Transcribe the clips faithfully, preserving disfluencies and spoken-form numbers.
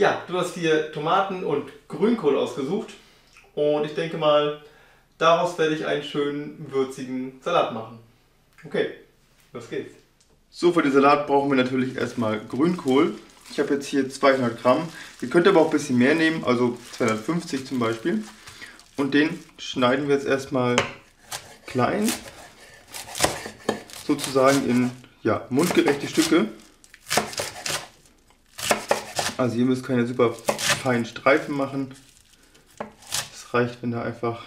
Ja, du hast hier Tomaten und Grünkohl ausgesucht und ich denke mal, daraus werde ich einen schönen würzigen Salat machen. Okay, los geht's. So, für den Salat brauchen wir natürlich erstmal Grünkohl. Ich habe jetzt hier zweihundert Gramm. Ihr könnt aber auch ein bisschen mehr nehmen, also zweihundertfünfzig zum Beispiel. Und den schneiden wir jetzt erstmal klein, sozusagen in ja, mundgerechte Stücke. Also ihr müsst keine super feinen Streifen machen. Es reicht, wenn da einfach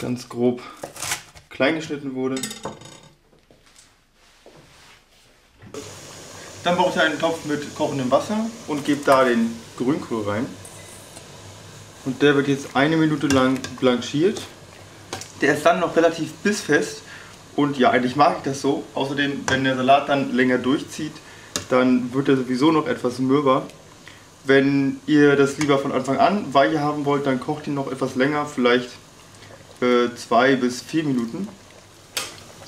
ganz grob klein geschnitten wurde. Dann braucht ihr einen Topf mit kochendem Wasser und gebt da den Grünkohl rein. Und der wird jetzt eine Minute lang blanchiert. Der ist dann noch relativ bissfest. Und ja, eigentlich mag ich das so. Außerdem, wenn der Salat dann länger durchzieht, dann wird er sowieso noch etwas mürber. Wenn ihr das lieber von Anfang an weich haben wollt, dann kocht ihn noch etwas länger, vielleicht äh, zwei bis vier Minuten.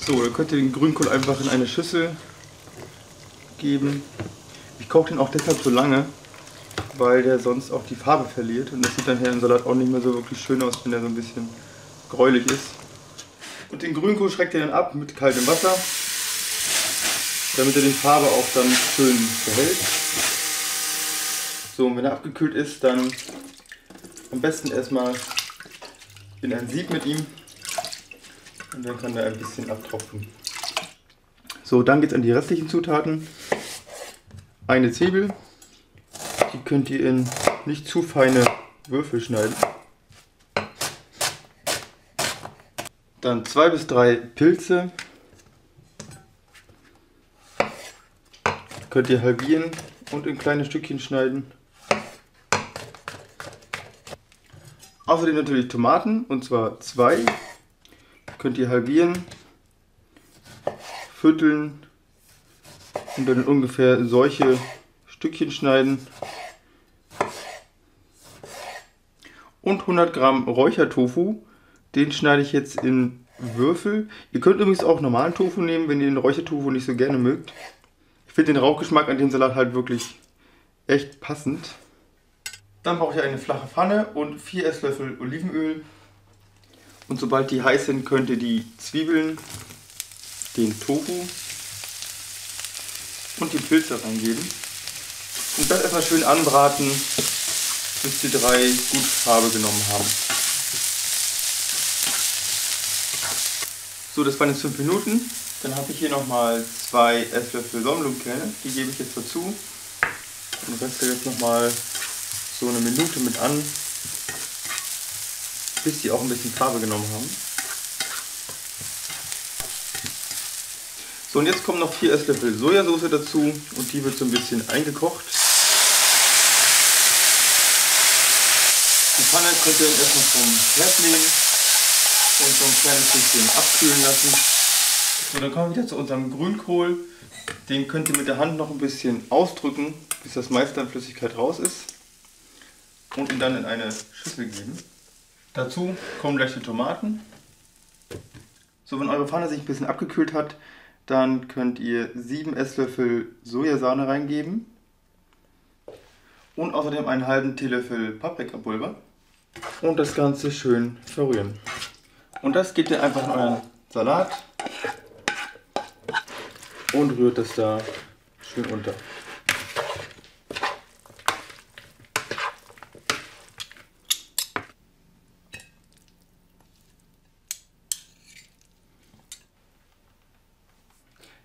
So, dann könnt ihr den Grünkohl einfach in eine Schüssel geben. Ich koche den auch deshalb so lange, weil der sonst auch die Farbe verliert. Und das sieht dann hier im Salat auch nicht mehr so wirklich schön aus, wenn der so ein bisschen gräulich ist. Und den Grünkohl schreckt ihr dann ab mit kaltem Wasser, damit er die Farbe auch dann schön behält. So, und wenn er abgekühlt ist, dann am besten erstmal in ein Sieb mit ihm. Und dann kann der ein bisschen abtropfen. So, dann geht es an die restlichen Zutaten. Eine Zwiebel. Die könnt ihr in nicht zu feine Würfel schneiden. Dann zwei bis drei Pilze. Könnt ihr halbieren und in kleine Stückchen schneiden. Außerdem natürlich Tomaten, und zwar zwei. Könnt ihr halbieren, vierteln und dann ungefähr solche Stückchen schneiden. Und hundert Gramm Räuchertofu. Den schneide ich jetzt in Würfel. Ihr könnt übrigens auch normalen Tofu nehmen, wenn ihr den Räuchertofu nicht so gerne mögt. Ich finde den Rauchgeschmack an dem Salat halt wirklich echt passend. Dann brauche ich eine flache Pfanne und vier Esslöffel Olivenöl. Und sobald die heiß sind, könnt ihr die Zwiebeln, den Tofu und die Pilze reingeben. Und das erstmal schön anbraten, bis die drei gut Farbe genommen haben. So, das waren jetzt fünf Minuten. Dann habe ich hier nochmal zwei Esslöffel Sonnenblumenkerne. Die gebe ich jetzt dazu. Und setze jetzt nochmal so eine Minute mit an, bis die auch ein bisschen Farbe genommen haben. So, und jetzt kommen noch vier Esslöffel Sojasauce dazu und die wird so ein bisschen eingekocht. Die Pfanne könnt ihr dann erstmal vom Herd nehmen und so ein kleines bisschen abkühlen lassen. So, dann kommen wir wieder zu unserem Grünkohl. Den könnt ihr mit der Hand noch ein bisschen ausdrücken, bis das meiste an Flüssigkeit raus ist. Und ihn dann in eine Schüssel geben. Dazu kommen gleich die Tomaten. So, wenn eure Pfanne sich ein bisschen abgekühlt hat, dann könnt ihr sieben Esslöffel Sojasahne reingeben. Und außerdem einen halben Teelöffel Paprikapulver. Und das Ganze schön verrühren. Und das gebt ihr einfach in euren Salat und rührt das da schön unter.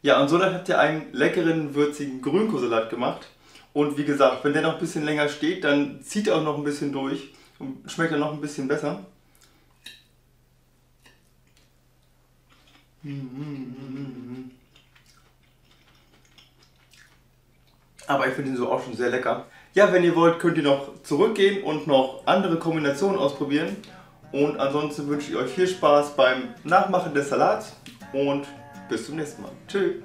Ja, und so habt ihr einen leckeren, würzigen Grünkohlsalat gemacht. Und wie gesagt, wenn der noch ein bisschen länger steht, dann zieht er auch noch ein bisschen durch und schmeckt er noch ein bisschen besser. Aber ich finde ihn so auch schon sehr lecker. Ja, wenn ihr wollt, könnt ihr noch zurückgehen und noch andere Kombinationen ausprobieren. Und ansonsten wünsche ich euch viel Spaß beim Nachmachen des Salats und bis zum nächsten Mal. Tschüss!